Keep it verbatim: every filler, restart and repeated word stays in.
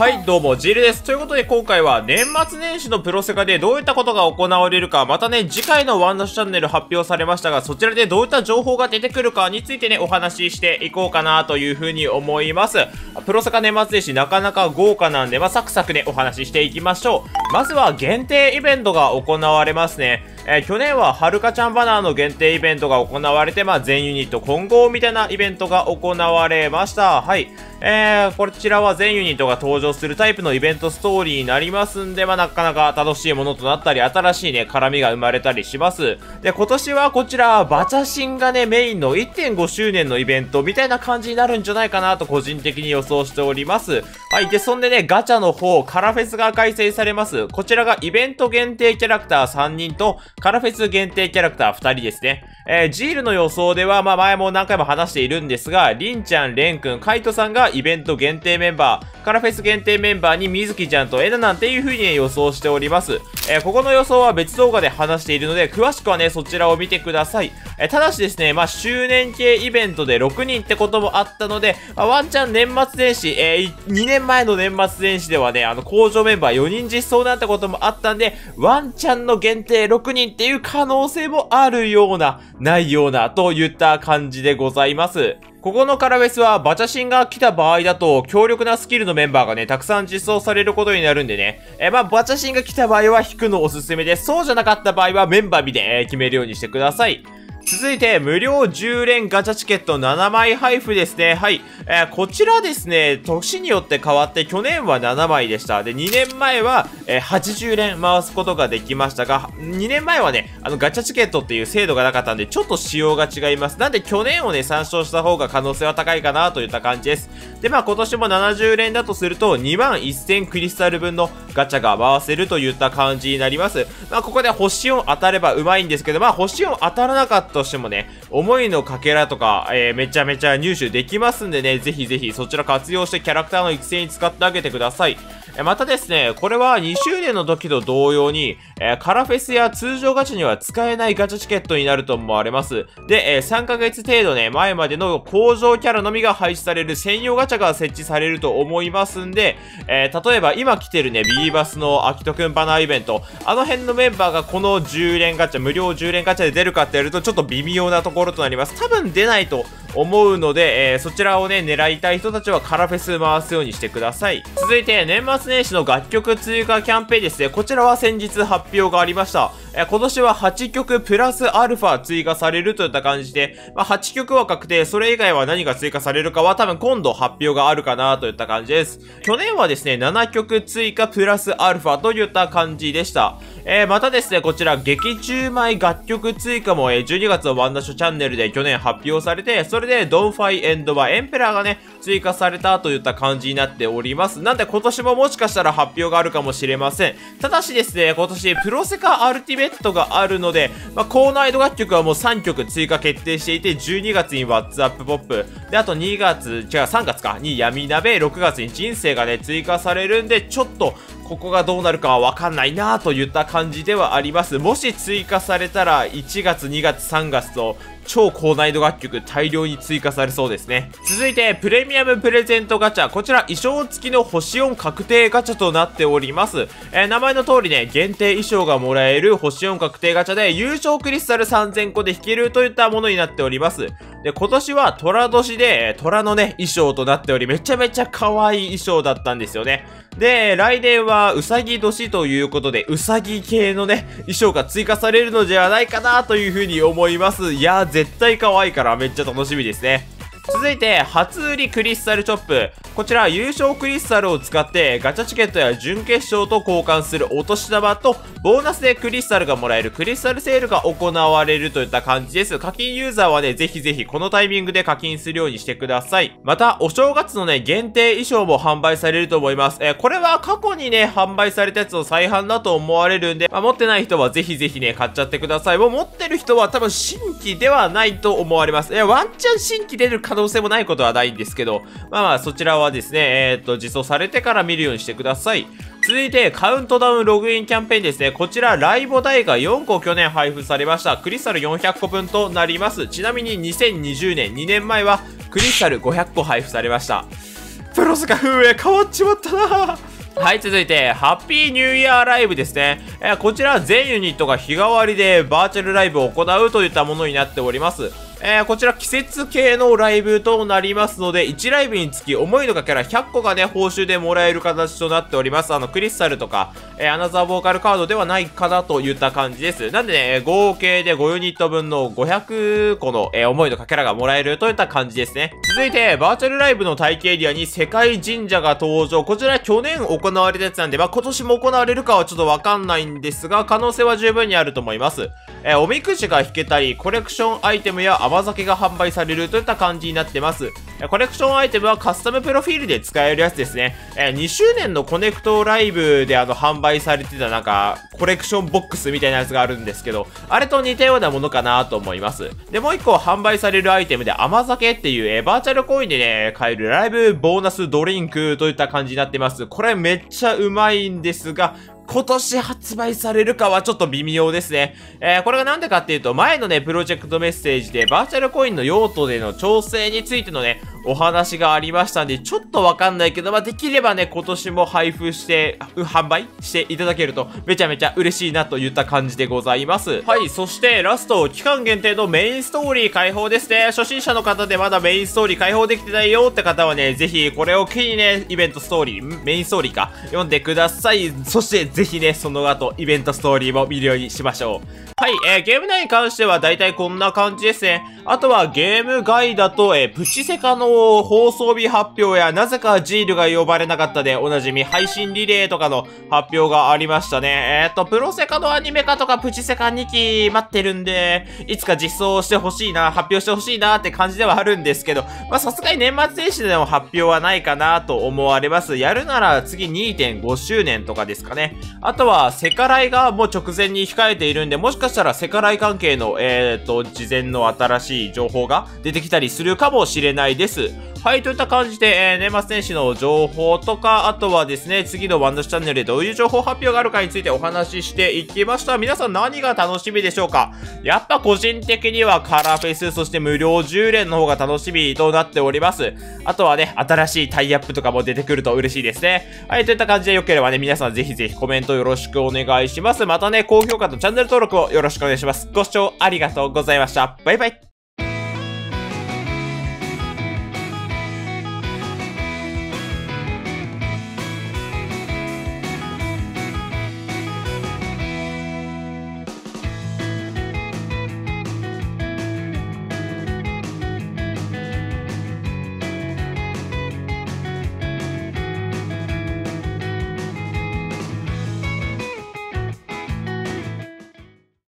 はい、どうも、ジールです。ということで、今回は年末年始のプロセカでどういったことが行われるか、またね、次回のワンダッシュチャンネル発表されましたが、そちらでどういった情報が出てくるかについてね、お話ししていこうかなというふうに思います。プロセカ年末年始なかなか豪華なんで、まあ、サクサクね、お話ししていきましょう。まずは限定イベントが行われますね。えー、去年ははるかちゃんバナーの限定イベントが行われて、まあ、全ユニット混合みたいなイベントが行われました。はい。えー、こちらは全ユニットが登場するタイプのイベントストーリーになりますんで、まあ、なかなか楽しいものとなったり、新しいね、絡みが生まれたりします。で、今年はこちら、バチャシンがね、メインの いってんごしゅうねんのイベントみたいな感じになるんじゃないかなと個人的に予想しております。はい。で、そんでね、ガチャの方、カラフェスが開催されます。こちらがイベント限定キャラクターさんにんと、カラフェス限定キャラクターふたりですね。えー、ジールの予想では、まあ、前も何回も話しているんですが、りんちゃん、れんくん、カイトさんがイベント限定メンバー、カラフェス限定メンバーにみずきちゃんとえななんていう風に、ね、予想しております。えー、ここの予想は別動画で話しているので、詳しくはね、そちらを見てください。えー、ただしですね、まあ、周年系イベントでろくにんってこともあったので、まあ、ワンチャン年末年始、えー、にねんまえの年末年始ではね、あの、工場メンバーよにん実装なんてこともあったんで、ワンチャンの限定ろくにんっていう可能性もあるような、ないような、といった感じでございます。ここのカラフェスはバチャシンが来た場合だと強力なスキルのメンバーがね、たくさん実装されることになるんでね。え、まあ、バチャシンが来た場合は引くのおすすめで、そうじゃなかった場合はメンバー見て決めるようにしてください。続いて、無料じゅうれんガチャチケットななまい配布ですね。はい。えー、こちらですね、年によって変わって、去年はななまいでした。で、にねんまえは、えー、はちじゅうれん回すことができましたが、にねんまえはね、あの、ガチャチケットっていう制度がなかったんで、ちょっと仕様が違います。なんで、去年をね、参照した方が可能性は高いかな、といった感じです。で、まあ、今年もななじゅうれんだとすると、にまんせんクリスタル分のガチャが回せるといった感じになります。まあ、ここでほしよん当たればうまいんですけど、まあ、ほしよん当たらなかったとしてもね、思いのかけらとか、えー、めちゃめちゃ入手できますんでね、ぜひぜひそちら活用してキャラクターの育成に使ってあげてください。えー、またですね、これはにしゅうねんの時と同様に、えー、カラフェスや通常ガチャには使えないガチャチケットになると思われます。で、えー、さんかげつ程度ね、前までの工場キャラのみが廃止される専用ガチャが設置されると思いますんで、えー、例えば今来てるね、ビーバスのアキトくんバナーイベント、あの辺のメンバーがこのじゅうれんガチャ、無料じゅうれんガチャで出るかってやるとちょっと微妙なところとなります。多分出ないと思うので、えー、そちらをね、狙いたい人たちはカラフェス回すようにしてください。続いて、年末年始の楽曲追加キャンペーンですね。こちらは先日発表がありました。えー、今年ははちきょくプラスアルファ追加されるといった感じで、まあ、はちきょくは確定、それ以外は何が追加されるかは多分今度発表があるかなといった感じです。去年はですね、ななきょく追加プラスアルファといった感じでした。えー、またですね、こちら劇中前楽曲追加も、えー、じゅうにがつのワンダッシュチャンネルで去年発表されて、それでドンファイエンドバーエンペラーがね、追加されたといった感じになっております。なんで今年ももしかしたら発表があるかもしれません。ただしですね、今年プロセカアルティメットがあるので、まあ、高難易度楽曲はもうさんきょく追加決定していて、じゅうにがつにワッツアップポップ、で、あとにがつ、違う、さんがつか、に闇鍋、ろくがつに人生がね、追加されるんで、ちょっと、ここがどうなるかはわかんないなぁといった感じではあります。もし追加されたら、いちがつ、にがつ、さんがつと、超高難易度楽曲大量に追加されそうですね。続いて、プレミアムプレゼントガチャ。こちら、衣装付きのほしよん確定ガチャとなっております。えー、名前の通りね、限定衣装がもらえるほしよん確定ガチャで、優勝クリスタルさんぜんこで引けるといったものになっております。で、今年は虎年で、虎のね、衣装となっており、めちゃめちゃ可愛い衣装だったんですよね。で、来年はうさぎ年ということで、うさぎ系のね、衣装が追加されるのではないかなというふうに思います。いやー、絶対可愛いからめっちゃ楽しみですね。続いて、初売りクリスタルチョップ。こちら、優勝クリスタルを使って、ガチャチケットや準決勝と交換するお年玉と、ボーナスでクリスタルがもらえるクリスタルセールが行われるといった感じです。課金ユーザーはね、ぜひぜひこのタイミングで課金するようにしてください。また、お正月のね、限定衣装も販売されると思います。えー、これは過去にね、販売されたやつの再販だと思われるんで、まあ、持ってない人はぜひぜひね、買っちゃってください。もう持ってる人は多分新規ではないと思われます。えー、ワンチャン新規出る可能性もないことはないんですけど、まあまあ、そちらはですね、えー、っと、実装されてから見るようにしてください。続いて、カウントダウンログインキャンペーンですね。こちら、ライボ台がよんこ去年配布されました。クリスタルよんひゃっこぶんとなります。ちなみににせんにじゅうねん、にねんまえは、クリスタルごひゃっこ配布されました。ペロスが風景変わっちまったな。はい、続いて、ハッピーニューイヤーライブですね。えー、こちらは全ユニットが日替わりでバーチャルライブを行うといったものになっております。えー、こちら季節系のライブとなりますので、いちライブにつき思いのかキャラひゃっこがね、報酬でもらえる形となっております。あの、クリスタルとか、えー、アナザーボーカルカードではないかなといった感じです。なんでね、合計でごユニット分のごひゃくこの、えー、思いのかキャラがもらえるといった感じですね。続いて、バーチャルライブの待機エリアに世界神社が登場。こちら去年行われたやつなんで、まあ、今年も行われるかはちょっとわかんないんですが、可能性は十分にあると思います。えー、おみくじが引けたり、コレクションアイテムや甘酒が販売されるといった感じになってます。コレクションアイテムはカスタムプロフィールで使えるやつですね。にしゅうねんのコネクトライブであの販売されてたなんかコレクションボックスみたいなやつがあるんですけど、あれと似たようなものかなと思います。でもういっこ販売されるアイテムで甘酒っていうバーチャルコインでね買えるライブボーナスドリンクといった感じになってます。これめっちゃうまいんですが、今年発売されるかはちょっと微妙ですね。えー、これがなんでかっていうと、前のね、プロジェクトメッセージでバーチャルコインの用途での調整についてのね、お話がありましたんで、ちょっとわかんないけど、まあ、できればね、今年も配布して、販売していただけると、めちゃめちゃ嬉しいなといった感じでございます。はい、そしてラスト、期間限定のメインストーリー開放ですね。初心者の方でまだメインストーリー開放できてないよって方はね、ぜひこれを機にね、イベントストーリー、メインストーリーか、読んでください。そしてぜひね、その後、イベントストーリーも見るようにしましょう。はい、えー、ゲーム内に関してはだいたいこんな感じですね。あとはゲーム外だと、えー、プチセカの放送日発表や、なぜかジールが呼ばれなかったでおなじみ配信リレーとかの発表がありましたね。えっと、プロセカのアニメ化とかプチセカにき待ってるんで、いつか実装してほしいな、発表してほしいなって感じではあるんですけど、ま、さすがに年末年始での発表はないかなと思われます。やるなら次 にてんごしゅうねんとかですかね。あとは、セカライがもう直前に控えているんで、もしかしたらセカライ関係の、えっと、事前の新しい情報が出てきたりするかもしれないです。はい、といった感じで、えー、年末年始の情報とか、あとはですね、次のワンダシチャンネルでどういう情報発表があるかについてお話ししていきました。皆さん何が楽しみでしょうか？やっぱ個人的にはカラーフェス、そして無料じゅうれんの方が楽しみとなっております。あとはね、新しいタイアップとかも出てくると嬉しいですね。はい、といった感じで良ければね、皆さんぜひぜひコメントよろしくお願いします。またね、高評価とチャンネル登録をよろしくお願いします。ご視聴ありがとうございました。バイバイ。